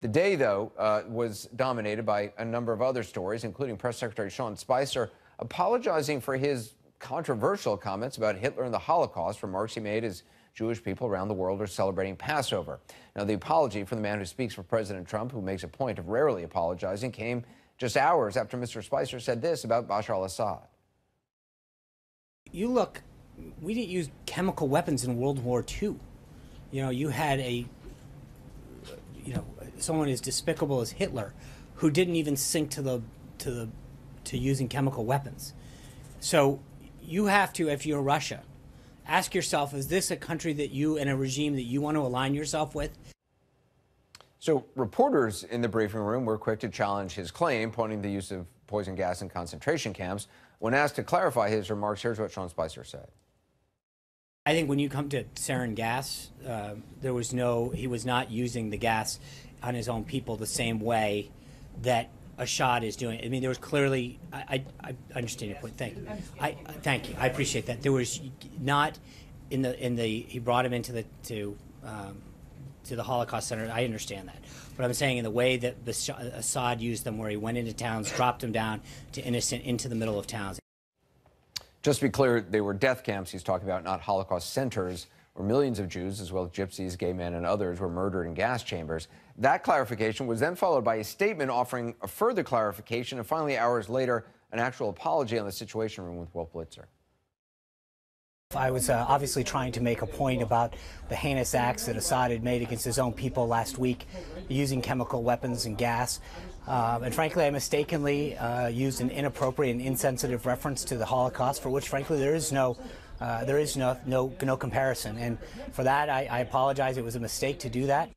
The day, though, was dominated by a number of other stories, including Press Secretary Sean Spicer apologizing for his controversial comments about Hitler and the Holocaust, remarks he made as Jewish people around the world are celebrating Passover. Now, the apology from the man who speaks for President Trump, who makes a point of rarely apologizing, came just hours after Mr. Spicer said this about Bashar al-Assad. You look, we didn't use chemical weapons in World War II. You know, you had a, you know, someone as despicable as Hitler, who didn't even sink to using chemical weapons. So you have to, if you're Russia, ask yourself, is this a country that you and a regime that you want to align yourself with? So reporters in the briefing room were quick to challenge his claim, pointing to the use of poison gas in concentration camps. When asked to clarify his remarks, here's what Sean Spicer said. I think when you come to sarin gas, there was no, he was not using the gas on his own people the same way that Assad is doing. I mean, there was clearly, I understand your point. Thank you. Thank you. I appreciate that. There was not in the, he brought him into the, to the Holocaust Center. I understand that. But I'm saying in the way that Assad used them, where he went into towns, dropped them down to innocent, into the middle of towns. Just to be clear, they were death camps he's talking about, not Holocaust centers, where millions of Jews, as well as gypsies, gay men, and others were murdered in gas chambers. That clarification was then followed by a statement offering a further clarification, and finally, hours later, an actual apology on the Situation Room with Wolf Blitzer. I was obviously trying to make a point about the heinous acts that Assad had made against his own people last week, using chemical weapons and gas. And frankly, I mistakenly used an inappropriate and insensitive reference to the Holocaust, for which, frankly, there is no comparison. And for that, I apologize. It was a mistake to do that.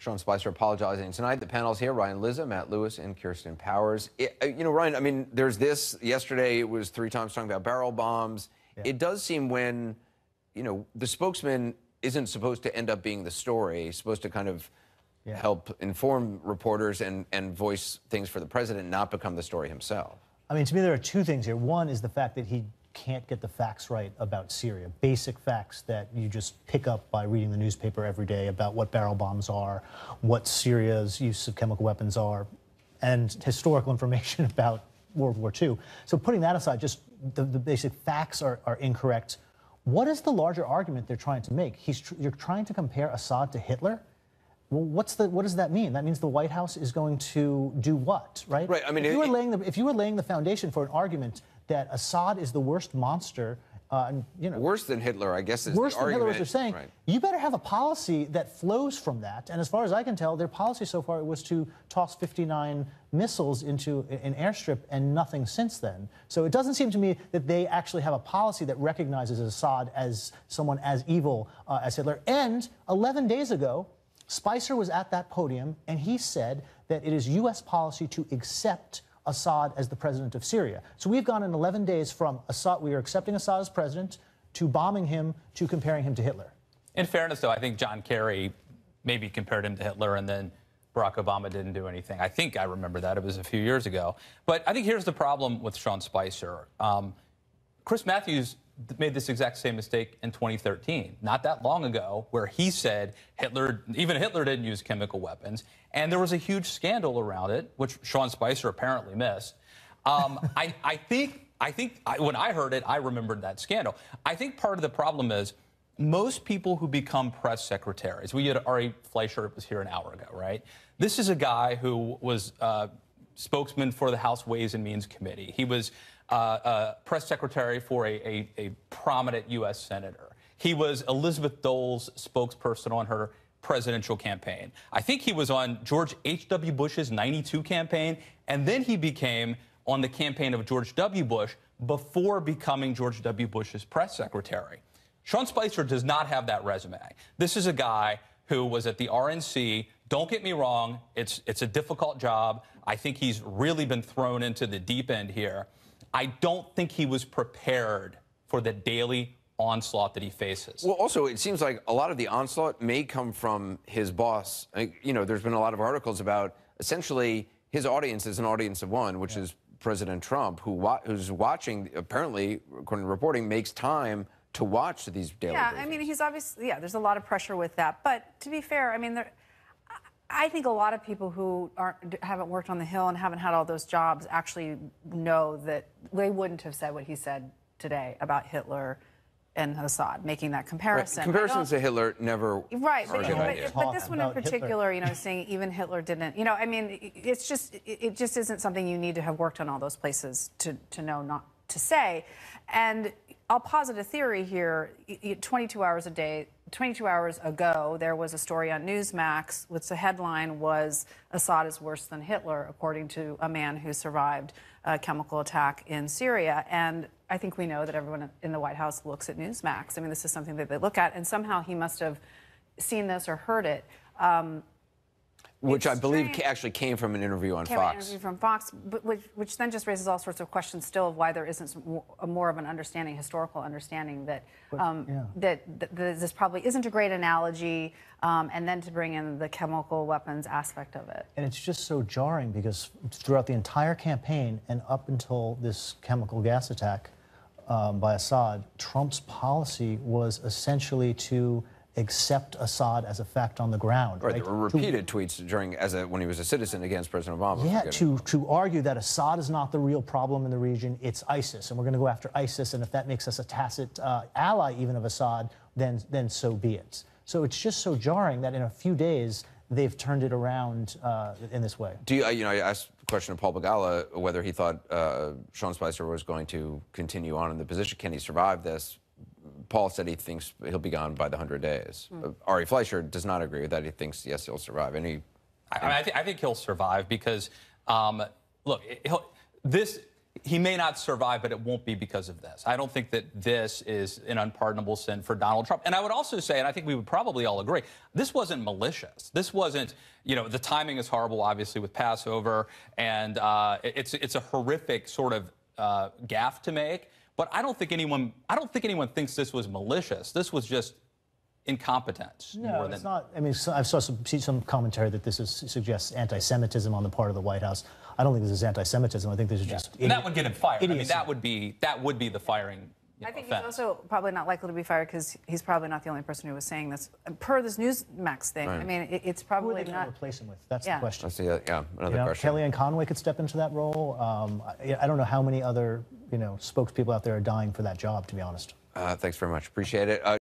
Sean Spicer apologizing tonight. The panel's here, Ryan Lizza, Matt Lewis, and Kirsten Powers. You know, Ryan, I mean, there's this. Yesterday, it was 3 times talking about barrel bombs. It does seem when, you know, the spokesman isn't supposed to end up being the story. He's supposed to kind of help inform reporters and voice things for the president, not become the story himself. I mean, to me, there are 2 things here. One is the fact that he can't get the facts right about Syria, basic facts that you just pick up by reading the newspaper every day about what barrel bombs are, what Syria's use of chemical weapons are, and historical information about World War II. So putting that aside, just the basic facts are incorrect. What is the larger argument they're trying to make? You're trying to compare Assad to Hitler? Well, what does that mean? That means the White House is going to do what, right? Right. I mean, if you were laying the foundation for an argument that Assad is the worst monster, you know, worse than Hitler, I guess is the argument. Worse than Hitler, as they're saying. Right. You better have a policy that flows from that. And as far as I can tell, their policy so far was to toss 59 missiles into an airstrip and nothing since then. So it doesn't seem to me that they actually have a policy that recognizes Assad as someone as evil as Hitler. And 11 days ago, Spicer was at that podium, and he said that it is U.S. policy to accept Assad as the president of Syria. So we've gone in 11 days from Assad, we are accepting Assad as president, to bombing him, to comparing him to Hitler. In fairness, though, I think John Kerry maybe compared him to Hitler, and then Barack Obama didn't do anything. I think I remember that. It was a few years ago. But I think here's the problem with Sean Spicer. Chris Matthews made this exact same mistake in 2013, not that long ago, where he said Hitler, even Hitler didn't use chemical weapons, and there was a huge scandal around it, which Sean Spicer apparently missed. I think when I heard it, I remembered that scandal. I think part of the problem is most people who become press secretaries, we had Ari Fleischer was here an hour ago, right? This is a guy who was spokesman for the House Ways and Means Committee. He was press secretary for a prominent U.S. senator. He was Elizabeth Dole's spokesperson on her presidential campaign. I think he was on George H.W. Bush's '92 campaign, and then he became on the campaign of George W. Bush before becoming George W. Bush's press secretary. Sean Spicer does not have that resume. This is a guy who was at the RNC. Don't get me wrong, it's a difficult job. I think he's really been thrown into the deep end here. I don't think he was prepared for the daily onslaught that he faces. Well, also, it seems like a lot of the onslaught may come from his boss. You know, there's been a lot of articles about essentially his audience is an audience of one, which is President Trump, who's watching, apparently, according to reporting, makes time to watch these daily briefings. I mean, he's obviously, there's a lot of pressure with that. But to be fair, I mean, I think a lot of people who haven't worked on the Hill and haven't had all those jobs actually know that they wouldn't have said what he said today about Hitler and Assad, making that comparison. Right. Comparisons to Hitler never are a good idea. But this one in particular, you know, saying even Hitler didn't, you know, I mean, it's just, it just isn't something you need to have worked on all those places to know not to say. And I'll posit a theory here. 22 hours ago, there was a story on Newsmax, which the headline was, Assad is worse than Hitler, according to a man who survived a chemical attack in Syria. And I think we know that everyone in the White House looks at Newsmax. I mean, this is something that they look at, and somehow he must have seen this or heard it. Which I believe actually came from an interview on Fox. An interview from Fox, but which then just raises all sorts of questions still of why there isn't more of an understanding, historical understanding, that this probably isn't a great analogy, and then to bring in the chemical weapons aspect of it. And it's just so jarring because throughout the entire campaign and up until this chemical gas attack by Assad, Trump's policy was essentially to accept Assad as a fact on the ground. Right, there were repeated tweets during when he was a citizen against President Obama. Yeah, to argue that Assad is not the real problem in the region, it's ISIS, and we're going to go after ISIS, and if that makes us a tacit ally even of Assad, then so be it. So it's just so jarring that in a few days they've turned it around in this way. Do you, you know, I asked the question of Paul Begala whether he thought Sean Spicer was going to continue on in the position. Can he survive this? Paul said he thinks he'll be gone by the 100 days. Ari Fleischer does not agree with that. He thinks, yes, he'll survive. And he, I think he'll survive because, look, he may not survive, but it won't be because of this. I don't think that this is an unpardonable sin for Donald Trump. And I would also say, and I think we would probably all agree, this wasn't malicious. This wasn't, you know, the timing is horrible, obviously, with Passover. And it's a horrific sort of gaffe to make. But I don't think anyone thinks this was malicious. This was just incompetence. No, it's not. I mean, I saw some commentary that this suggests anti-Semitism on the part of the White House. I don't think this is anti-Semitism. I think this is just idiot, that would get him fired. I mean, that would be the firing. I think he's also probably not likely to be fired because he's probably not the only person who was saying this. Per this Newsmax thing, right. I mean, it's probably not... Who are they going to replace him with? That's the question. That's another question. Kellyanne Conway could step into that role. I don't know how many other, you know, spokespeople out there are dying for that job, to be honest. Thanks very much. Appreciate it.